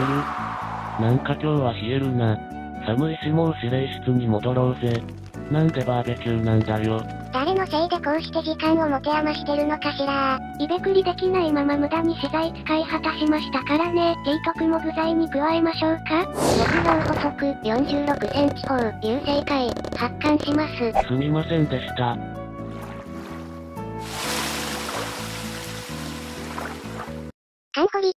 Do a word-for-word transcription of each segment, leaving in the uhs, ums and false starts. る。なんか今日は冷えるな。寒いしもう指令室に戻ろうぜ。なんでバーベキューなんだよ。誰のせいでこうして時間を持て余してるのかしら。居べくりできないまま無駄に資材使い果たしましたからね。提督も具材に加えましょうか。木造補足よんじゅうろくセンチ砲流星会発艦します。すみませんでした。カンホリ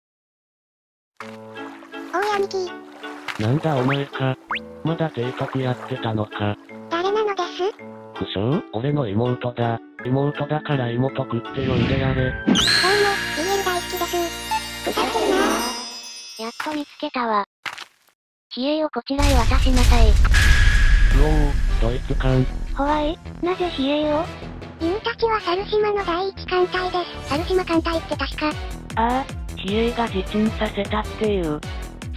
おい兄貴、なんだお前か。まだ提督やってたのか。誰なのです苦笑、俺の妹だ。妹だから妹食って呼んでやれ。どうも、ビーエル 大好きです。腐ってるなぁ。やっと見つけたわ。比叡をこちらへ渡しなさい。うおぉ、ドイツ艦。怖い、なぜ比叡を？犬たちは猿島の第一艦隊です。猿島艦隊って確か。ああ、比叡が自沈させたっていう。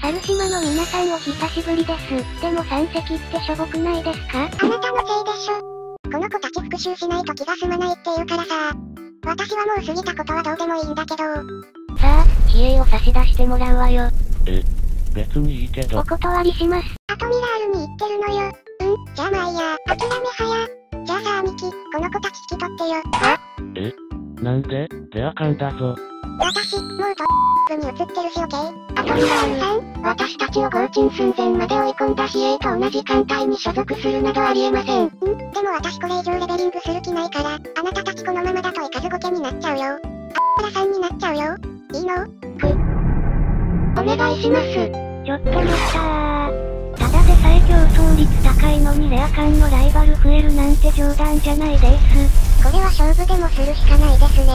猿島の皆さんお久しぶりです。でも三隻ってしょぼくないですか？あなたのせいでしょ。この子たち復讐しないと気が済まないっていうからさ。私はもう過ぎたことはどうでもいいんだけど。さあ、比叡を差し出してもらうわよ。え、別にいいけど。お断りします。あとミラールに言ってるのよ。うん、じゃあまあいいや。諦めはや。じゃあさあ兄貴、この子たち引き取ってよ。あえ、なんで？レア感だぞ。私、もうとに移ってるしオッケー。あとミラールさん、私たちを轟沈寸前まで追い込んだ比叡と同じ艦隊に所属するなどありえません。ん？でも私これ以上レベリングする気ないから、あなたたちこのままだとイカズゴケになっちゃうよ。あっらさんになっちゃうよ。いいの？くお願いします。ちょっと待ったー。ただでさえ競争率高いのにレア艦のライバル増えるなんて冗談じゃないです。これは勝負でもするしかないですね。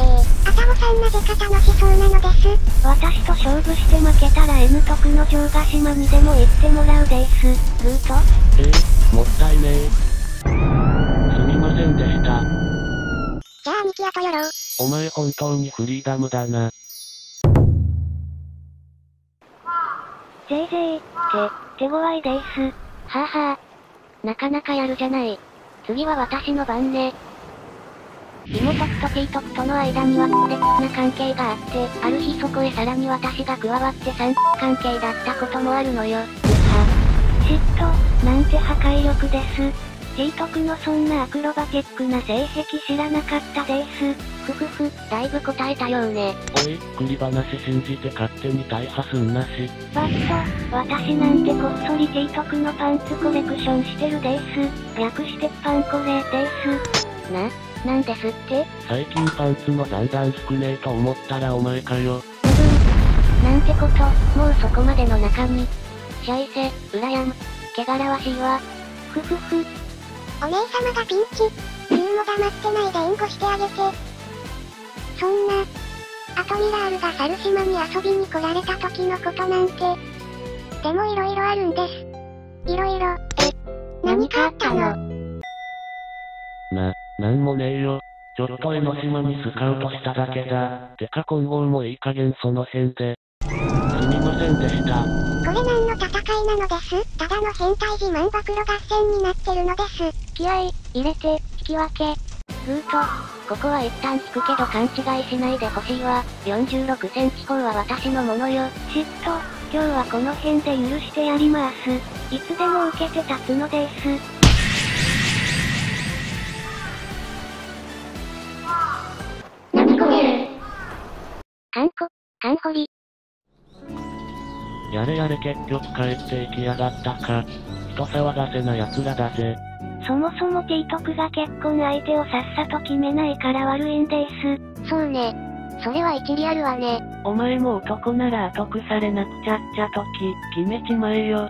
あたごさんなぜか楽しそうなのです。私と勝負して負けたら M 徳の城ヶ島にでも行ってもらうです。グートえー、もったいねえ。すみませんでした。じゃあ兄貴後よろ。お前本当にフリーダムだな。ぜいぜい、手、手強いです。ははなかなかやるじゃない。次は私の番ね。妹と提督との間には不適な関係があって、ある日そこへさらに私が加わって三関係だったこともあるのよ。は嫉妬なんて破壊力です。提督のそんなアクロバティックな性癖知らなかったです。ふふふ、だいぶ答えたようね。おい、栗話信じて勝手に大破すんなし。バッと私なんてこっそり提督のパンツコレクションしてるです。略してパンコレですな。なんですって？最近パンツの残弾少ねえと思ったらお前かよ。うん。なんてこと、もうそこまでの中に。シャイセ、うらやむ。汚らわしいわ。ふふふ。お姉さまがピンチ。龍も黙ってないで援護してあげて。そんな。あとミラールが猿島に遊びに来られた時のことなんて。でもいろいろあるんです。いろいろ。え、何かあったの？な。なんもねえよ。ちょっと江ノ島にスカウトしただけだ。てか今後もいい加減その辺で。すみませんでした。これ何の戦いなのです？ただの変態自慢暴露合戦になってるのです。気合い入れて、引き分け。ずーっと、ここは一旦引くけど勘違いしないでほしいわ。よんじゅうろくセンチ砲は私のものよ。嫉妬、今日はこの辺で許してやります。いつでも受けて立つのです。カンコ、カンホリ。やれやれ結局帰っていきやがったか。人騒がせな奴らだぜ。そもそも提督が結婚相手をさっさと決めないから悪いんです。そうね。それは一理あるわね。お前も男なら後腐れなくちゃっちゃとき、決めちまえよ。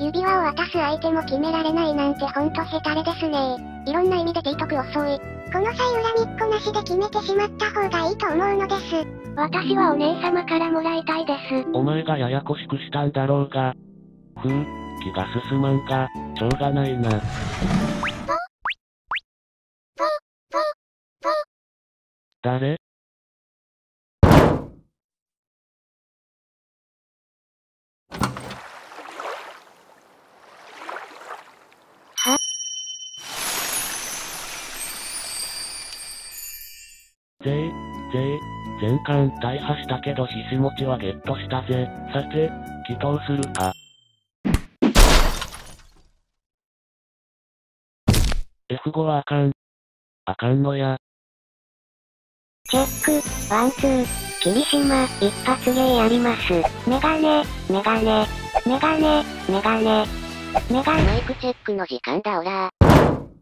指輪を渡す相手も決められないなんてほんとヘタレですね。いろんな意味で提督遅い。この際恨みっこなしで決めてしまった方がいいと思うのです。私はお姉様からもらいたいです。お前がややこしくしたんだろうが。ふん、気が進まんか、しょうがないな。誰？は？ぜい、ぜい。全巻大破したけどひしもちはゲットしたぜ。さて、祈祷するか。エフご はあかん。あかんのや。チェック、ワンツー、霧島、一発芸やります。メガネ、メガネ、メガネ、メガネ、メガネ。メイクチェックの時間だオラー。